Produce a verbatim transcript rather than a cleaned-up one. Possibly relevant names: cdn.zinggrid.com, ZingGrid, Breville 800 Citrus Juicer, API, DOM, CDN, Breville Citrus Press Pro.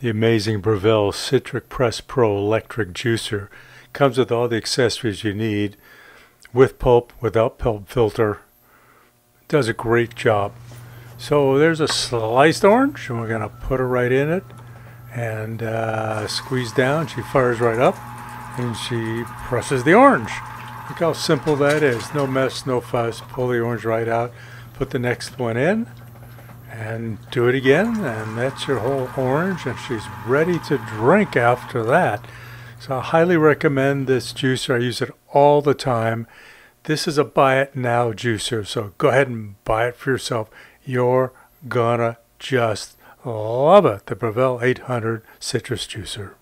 The amazing Breville Citrus Press Pro electric juicer comes with all the accessories you need, with pulp, without pulp filter. It does a great job. So there's a sliced orange, and we're going to put her right in it and uh, squeeze down. She fires right up and she presses the orange. Look how simple that is. No mess, no fuss. Pull the orange right out, put the next one in, and do it again, and that's your whole orange, and she's ready to drink after that. So I highly recommend this juicer. I use it all the time. This is a buy it now juicer, so go ahead and buy it for yourself. You're gonna just love it. The Breville eight hundred Citrus Juicer.